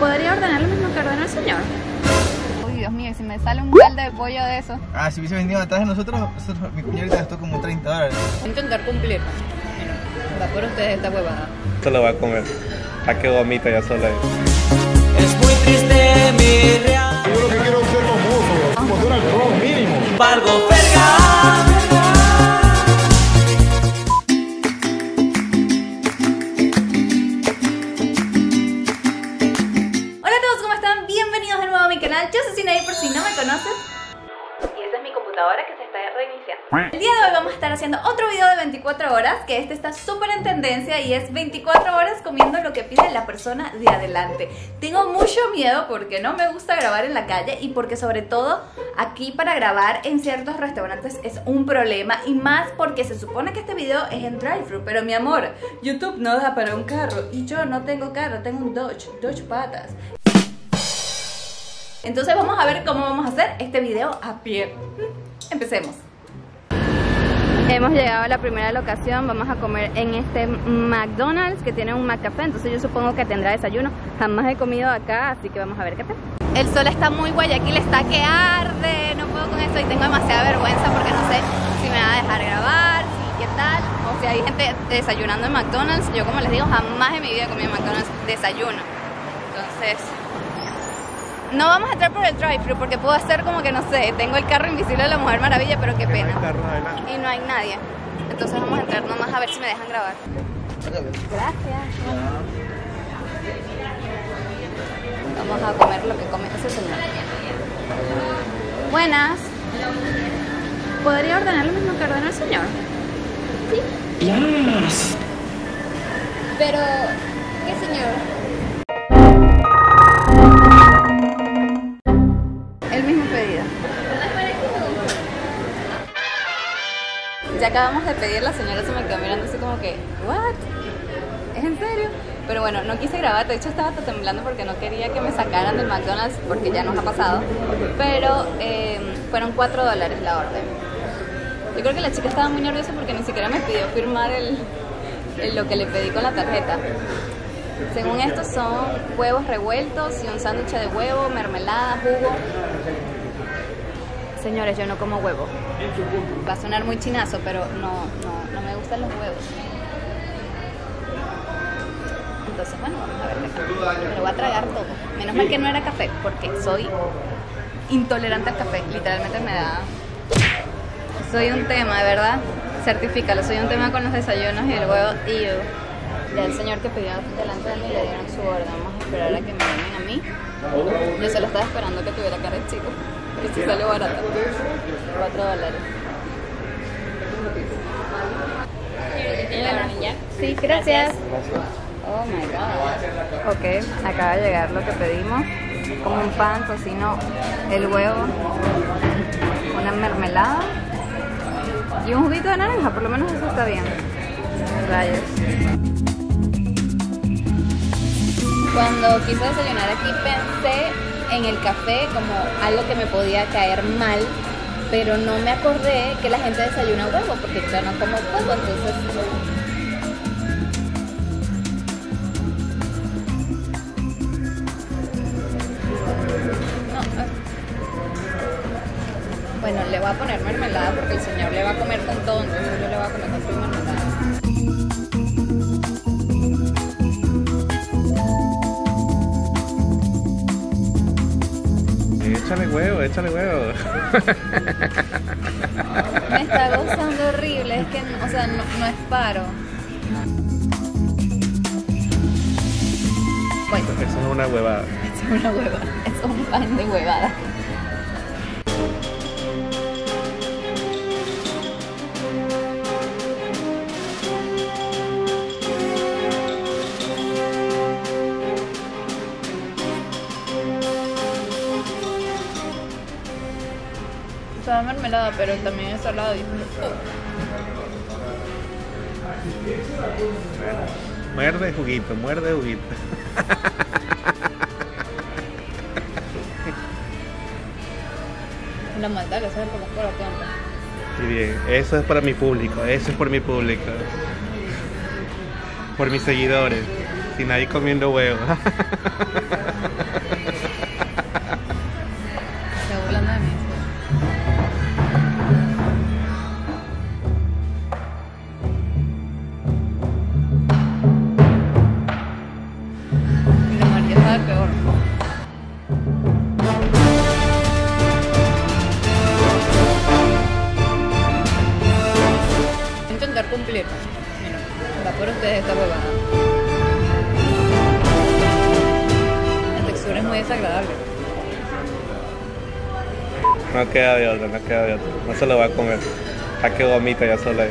¿Podría ordenar lo mismo que ordenó el señor? Uy, Dios mío, si me sale un balde de pollo de eso. Ah, si hubiese venido atrás de nosotros mi cuñado gastó como 30 dólares. Voy a intentar cumplir. Bueno, va por ustedes esta huevada. Esto lo va a comer. ¿A qué vomita ya sola? Es muy triste mi real. Yo lo que quiero es ser famoso. Como tú eras pro mínimo. Pargo verga. Yo soy Sinaí por si no me conoces. Y esta es mi computadora que se está reiniciando. El día de hoy vamos a estar haciendo otro video de 24 horas. Que este está súper en tendencia y es 24 horas comiendo lo que pide la persona de adelante. Tengo mucho miedo porque no me gusta grabar en la calle. Y porque sobre todo aquí para grabar en ciertos restaurantes es un problema. Y más porque se supone que este video es en drive-thru. Pero mi amor, YouTube no da para un carro. Y yo no tengo carro, tengo un Dodge patas. Entonces vamos a ver cómo vamos a hacer este video a pie. Empecemos. Hemos llegado a la primera locación. Vamos a comer en este McDonald's que tiene un McCafé. Entonces yo supongo que tendrá desayuno. Jamás he comido acá, así que vamos a ver qué tal. El sol está muy Guayaquil, está que arde. No puedo con eso y tengo demasiada vergüenza porque no sé si me va a dejar grabar, si qué tal. O sea, hay gente desayunando en McDonald's. Yo, como les digo, jamás en mi vida he comido en McDonald's desayuno. Entonces... no vamos a entrar por el drive-thru porque puedo hacer como que no sé, tengo el carro invisible de la Mujer Maravilla, pero qué pena. Y no hay nadie. Entonces vamos a entrar nomás a ver si me dejan grabar. Gracias. Vamos a comer lo que come ese señor. Buenas. ¿Podría ordenar lo mismo que ordenó el señor? Sí. Yes. Pero, ¿qué señor? Ya acabamos de pedir, la señora se me quedó mirando así como que, ¿what? ¿Es en serio? Pero bueno, no quise grabar, de hecho estaba temblando porque no quería que me sacaran del McDonald's porque ya nos ha pasado. Pero fueron 4 dólares la orden. Yo creo que la chica estaba muy nerviosa porque ni siquiera me pidió firmar lo que le pedí con la tarjeta. Según esto son huevos revueltos y un sándwich de huevo, mermelada, jugo. Señores, yo no como huevo. Va a sonar muy chinazo, pero no me gustan los huevos. Entonces, bueno, vamos a ver qué tal. Me lo voy a tragar todo. Menos mal que no era café, porque soy intolerante al café. Literalmente me da... soy un tema, de verdad. Certifícalo, soy un tema con los desayunos y el huevo. Y ya el señor que pidió delante de mí le dieron su orden. Vamos a esperar a que me den a mí. Yo solo estaba esperando que tuviera cara de chico. Y si sale barato, 4 dólares. Sí, gracias. Oh my god. Ok, acaba de llegar lo que pedimos. Como un pan, tocino, el huevo, una mermelada y un juguito de naranja, por lo menos eso está bien. Rayos. Cuando quise desayunar aquí pensé en el café como algo que me podía caer mal, pero no me acordé que la gente desayuna huevo porque yo no como huevo, entonces... no. Bueno, le voy a poner mermelada porque el señor le va a comer con todo, entonces yo le voy a comer con su mermelada. Échale huevo, échale huevo. Me está gozando horrible, es que, o sea, no es paro. Bueno. Eso es una huevada. Es una huevada, es un pan de huevada. Está mermelada, pero también es salado. Muerde juguito, muerde juguito. Una maldad que sabe como corazón. Y bien, eso es para mi público, eso es por mi público. Por mis seguidores. Sinaí comiendo huevo. Se burlan de mí. Y la María está de peor. Intentar cumplir. Mira, la por ustedes está huevada. Es muy desagradable. No queda de otra, no queda de otra. No se lo va a comer. A que vomita ya sola.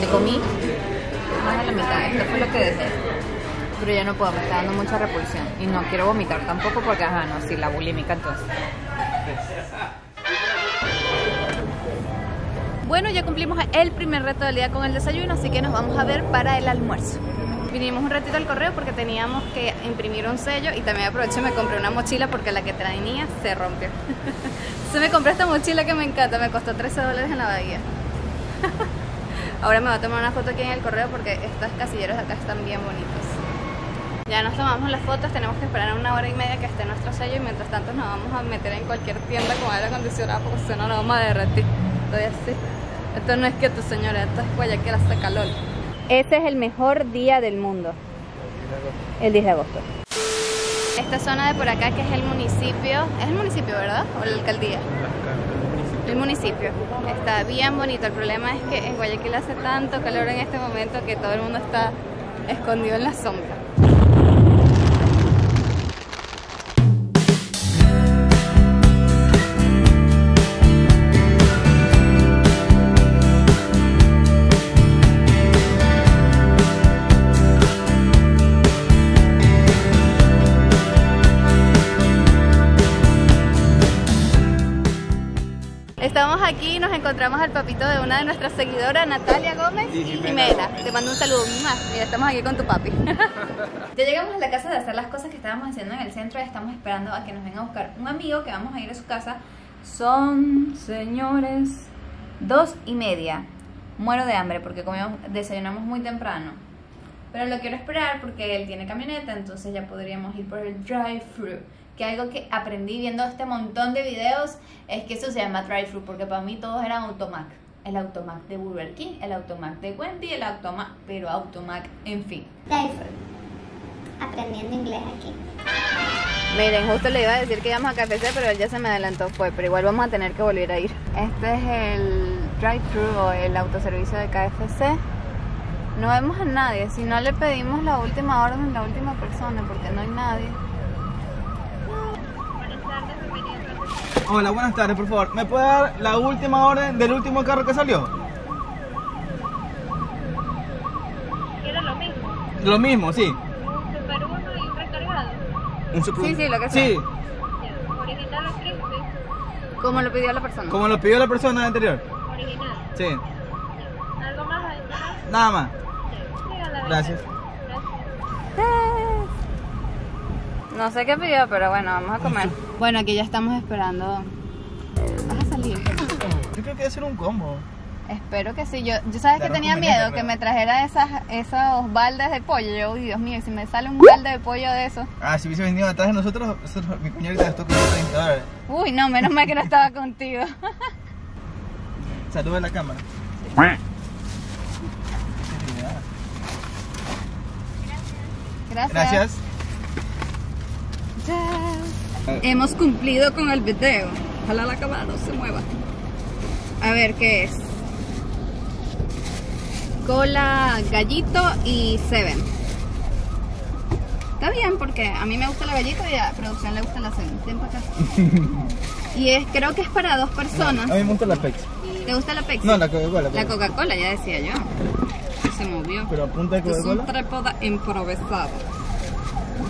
Me comí más de la mitad. Esto fue lo que deseé. Pero ya no puedo, me está dando mucha repulsión. Y no quiero vomitar tampoco porque, ajá, no, si la bulímica entonces. Bueno, ya cumplimos el primer reto del día con el desayuno, así que nos vamos a ver para el almuerzo. Vinimos un ratito al correo porque teníamos que imprimir un sello y también aproveché y me compré una mochila porque la que traía se rompió. Se me compró esta mochila que me encanta, me costó $13 en la Bahía. Ahora me voy a tomar una foto aquí en el correo porque estos casilleros de acá están bien bonitos. Ya nos tomamos las fotos, tenemos que esperar 1 hora y media que esté nuestro sello y mientras tanto nos vamos a meter en cualquier tienda con aire acondicionado porque si no nos vamos a derretir. Estoy así. Esto no es que tu señora, esto es Guayaquil hasta calor. Este es el mejor día del mundo. El 10 de agosto. Esta zona de por acá que es el municipio. ¿Es el municipio, verdad? ¿O la alcaldía? El municipio. Está bien bonito. El problema es que en Guayaquil hace tanto calor en este momento que todo el mundo está escondido en la sombra. Estamos aquí y nos encontramos al papito de una de nuestras seguidoras, Natalia Gómez y Jimena. Te mando un saludo, mamá. Mira, estamos aquí con tu papi. Ya llegamos a la casa de hacer las cosas que estábamos haciendo en el centro y estamos esperando a que nos venga a buscar un amigo que vamos a ir a su casa. Son, señores, 2:30. Muero de hambre porque desayunamos muy temprano. Pero lo quiero esperar porque él tiene camioneta, entonces ya podríamos ir por el drive-thru. Que algo que aprendí viendo este montón de videos es que eso se llama drive-thru, porque para mí todos eran Automac. El Automac de Burger King, el Automac de Wendy, el Automac, pero Automac, en fin. Drive-thru. Aprendiendo inglés aquí. Miren, justo le iba a decir que íbamos a KFC, pero él ya se me adelantó, fue, pero igual vamos a tener que volver a ir. Este es el drive-thru o el autoservicio de KFC. No vemos a nadie, si no le pedimos la última orden, la última persona, porque no hay nadie. Hola, buenas tardes, por favor. ¿Me puede dar la última orden del último carro que salió? ¿Era lo mismo? Lo mismo, sí. ¿Un super uno y un recargado? ¿Un super uno? Sí, sí, lo que sea. Sí. ¿Original o crispy? ¿Cómo lo pidió la persona? ¿Cómo lo pidió la persona anterior? Original. Sí. ¿Algo más adicional? Nada más. Sí. Gracias. No sé qué pidió, pero bueno, vamos a comer. Bueno, aquí ya estamos esperando. ¿Vas a salir? Yo creo que debe ser un combo. Espero que sí. Yo sabes que tenía miedo que me trajera esos baldes de pollo. Yo, Dios mío, si me sale un balde de pollo de eso. Ah, si hubiese venido atrás de nosotros, mi cuñadita gastó como $30. Uy, no, menos mal que no estaba contigo. Saluda a la cámara. Sí. Gracias. Gracias. Hemos cumplido con el video. Ojalá la cámara no se mueva. A ver qué es. Cola, gallito y Seven. Está bien porque a mí me gusta la gallito y a producción le gusta la Seven. Ven para acá. Y creo que es para 2 personas. No, a mí me gusta la Pepsi. ¿Te gusta la Pepsi? No, la Coca-Cola. La Coca-Cola, ya decía yo. Se movió. Pero a punta de Coca-Cola. Es un trépoda improvisado.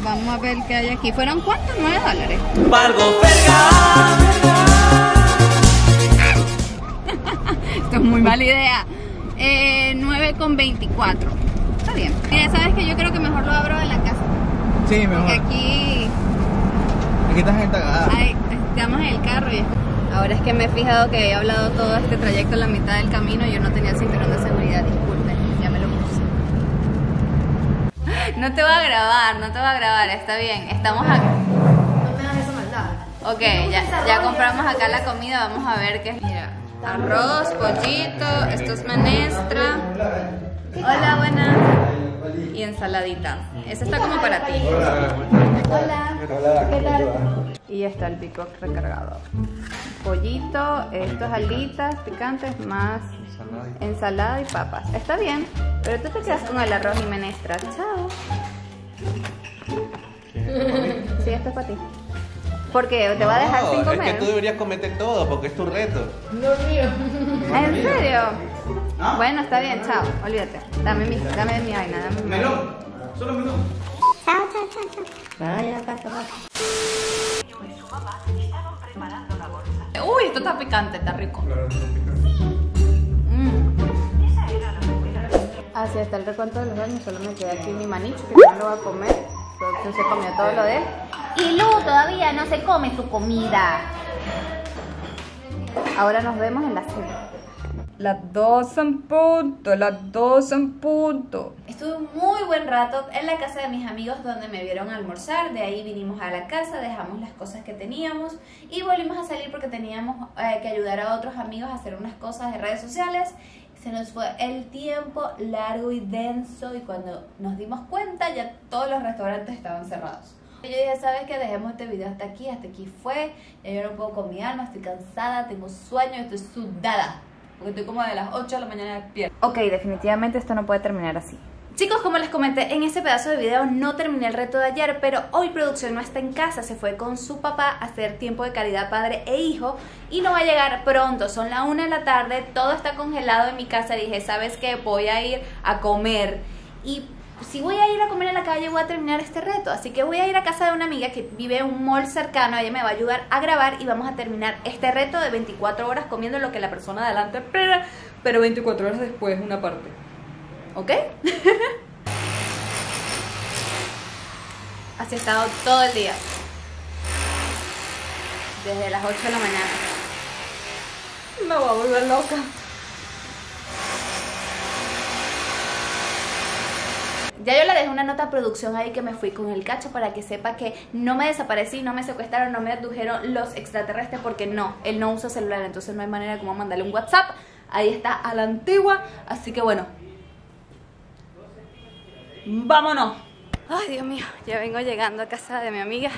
Vamos a ver qué hay aquí. ¿Fueron cuántos? $9. Esto es muy mala idea. 9,24. Está bien. Mira, sabes que yo creo que mejor lo abro en la casa. Sí, mejor. Porque aquí estás entagada. Estamos en el carro y Ahora es que me he fijado que he hablado todo este trayecto en la mitad del camino y yo no tenía el cinturón de seguridad, disculpen, ya me lo puse. No te va a grabar, no te va a grabar, está bien, estamos aquí. No me das esa maldad. Ok, ya compramos acá la comida, vamos a ver qué es. Mira, arroz, pollito, esto es menestra. Hola, buenas. Y ensaladita. Esa está como para ti. Hola. ¿Qué tal? Y está el pico recargado. Pollito, esto es alitas picantes más ensalada y papas. Está bien, pero tú te quedas con el arroz y menestra. Chao. Sí, esto es para ti. Porque te va a dejar sin comer. Es que tú deberías comerte todo porque es tu reto. No, mío. ¿En serio? ¿Ah? Bueno, está bien, chao, olvídate. Dame mi vaina, dame mi melón, solo melón. Chao, chao, chao, chao. Vaya, pato, pato. Uy, esto está picante, está rico. Claro, está picante. Así está el recuento de los baños, solo me quedé aquí mi manicho, que no lo va a comer. Producción se comió todo lo de él. Y Lu todavía no se come su comida. Ahora nos vemos en la cena. Las 2 en punto. Estuve un muy buen rato en la casa de mis amigos donde me vieron almorzar. De ahí vinimos a la casa, dejamos las cosas que teníamos y volvimos a salir porque teníamos que ayudar a otros amigos a hacer unas cosas de redes sociales. Se nos fue el tiempo largo y denso y cuando nos dimos cuenta ya todos los restaurantes estaban cerrados. Yo dije, ¿sabes qué? Dejemos este video hasta aquí fue. Ya yo no puedo con mi alma, estoy cansada, tengo sueño, estoy sudada. Porque estoy como de las 8 de la mañana despierta. Ok, definitivamente esto no puede terminar así. Chicos, como les comenté, en este pedazo de video no terminé el reto de ayer, pero hoy producción no está en casa, se fue con su papá a hacer tiempo de calidad padre e hijo y no va a llegar pronto, son las 1 de la tarde, todo está congelado en mi casa, dije, ¿sabes qué? Voy a ir a comer y si voy a ir a comer en la calle voy a terminar este reto, así que voy a ir a casa de una amiga que vive en un mall cercano, ella me va a ayudar a grabar y vamos a terminar este reto de 24 horas comiendo lo que la persona adelante espera, pero 24 horas después una parte, ¿ok? Así he estado todo el día, desde las 8 de la mañana, me voy a volver loca. Ya yo le dejé una nota a producción ahí que me fui con el cacho para que sepa que no me desaparecí, no me secuestraron, no me abdujeron los extraterrestres porque no, él no usa celular, entonces no hay manera como mandarle un WhatsApp. Ahí está a la antigua, así que bueno, vámonos. Ay, Dios mío, ya vengo llegando a casa de mi amiga.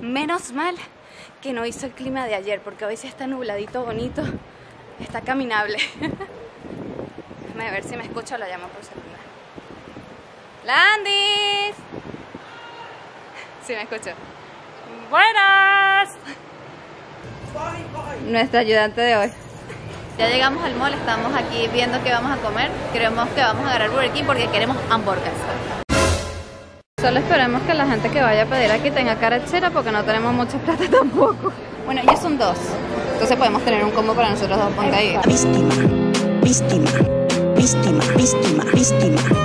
Menos mal que no hizo el clima de ayer porque hoy sí está nubladito, bonito, está caminable. Déjame ver si me escucha o la llamo por celular. ¡Landis! Sí, me escucho. ¡Buenas! Nuestra ayudante de hoy. Ya llegamos al mall, estamos aquí viendo qué vamos a comer. Creemos que vamos a agarrar Burger King porque queremos hamburguesas. Solo esperemos que la gente que vaya a pedir aquí tenga carachera porque no tenemos mucha plata tampoco. Bueno, ellos son dos. Entonces podemos tener un combo para nosotros dos. Ponga ahí. Víctima, víctima, víctima, víctima, víctima.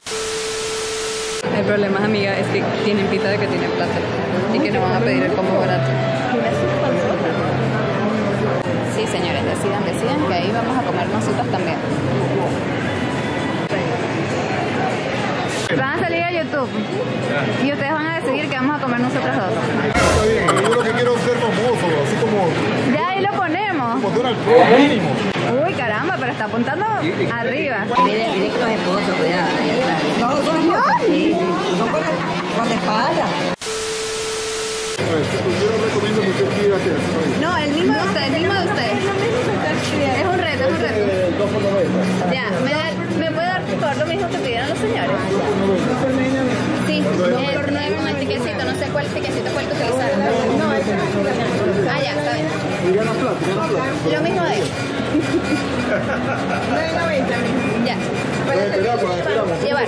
El problema, amiga, es que tienen pinta de que tienen plata y que no van a pedir el combo barato. Sí, señores, decidan, que ahí vamos a comer nosotras también. Van a salir a YouTube y ustedes van a decidir que vamos a comer nosotras dos. Está bien, yo lo que quiero es ser famoso, así como... Ya ahí lo ponemos. Como Donald Trump, mínimo. Uy, caramba, pero está apuntando arriba. Miren que los esposos, cuidado, ahí está. No, son esposos, sí, son con espalda. Yo no recomiendo que usted quiera hacer. No, el mismo de usted, el mismo de usted. Es un reto, es un reto. Ya, ¿me puede dar por lo mismo que pidieron los señores? Sí, por 9 más tiquecito, no sé cuál tiquecito fue el que utilizaron. No, ese es. Ah, ya, está bien. Lo mismo de ellos. 9.90. Ya. Llevar.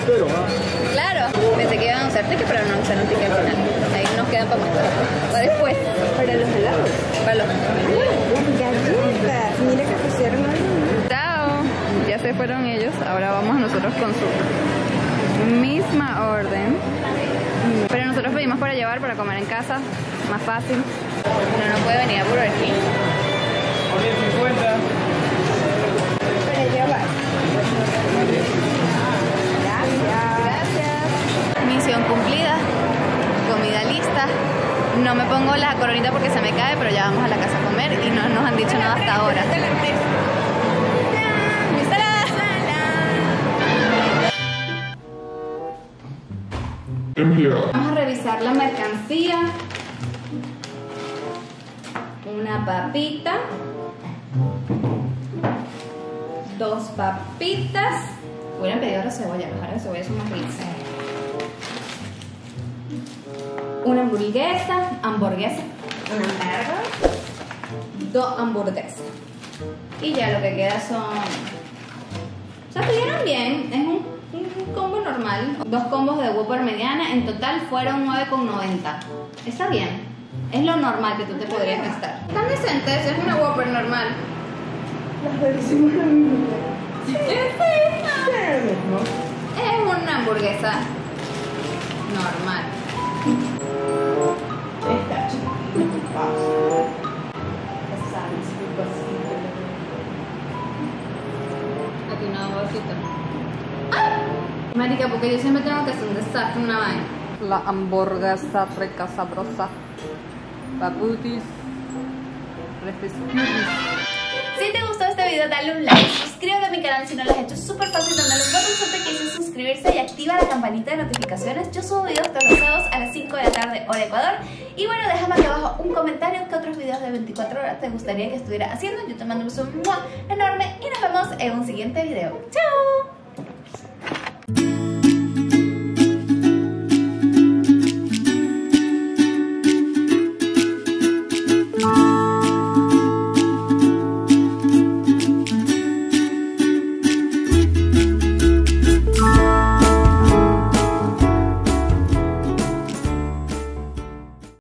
Claro. Pensé que iban a usar ticket, pero no usaron ticket al final. Ahí nos quedan para más. Para después. Para los helados. Para los galletas. Mira que pusieron ahí. Chao. Ya se fueron ellos. Ahora vamos nosotros con su misma orden. Pero nosotros pedimos para llevar, para comer en casa. Más fácil. No puede venir a Burger King. No me pongo la coronita porque se me cae, pero ya vamos a la casa a comer y no nos han dicho nada hasta ahora. Vamos a revisar la mercancía. Una papita. Dos papitas. Hubieran pedido la cebolla, las cebollas son más ricas. Una hamburguesa, un hamburger, dos hamburguesas. Y ya lo que queda son... O sea, pidieron bien, es un combo normal. Dos combos de Whopper mediana, en total fueron 9,90. Está bien, es lo normal que tú te podrías gastar. Están decentes, es una Whopper normal. Las revisimos la misma. Sí, es una hamburguesa normal. Aquí una bolsita. ¡Ah! Marica, porque yo siempre tengo que hacer un desastre una vaina. La hamburguesa rica, sabrosa. Paputis. Refresquitos. Si te gustó este video, dale un like. Suscríbete a mi canal si no lo has hecho. Súper fácil, dándole un botoncito que dice suscribirse y activa la campanita de notificaciones. Yo subo videos todos los sábados a las 5 de la tarde, hora Ecuador. Y bueno, déjame aquí abajo un comentario qué otros videos de 24 horas te gustaría que estuviera haciendo. Yo te mando un beso enorme y nos vemos en un siguiente video. ¡Chao!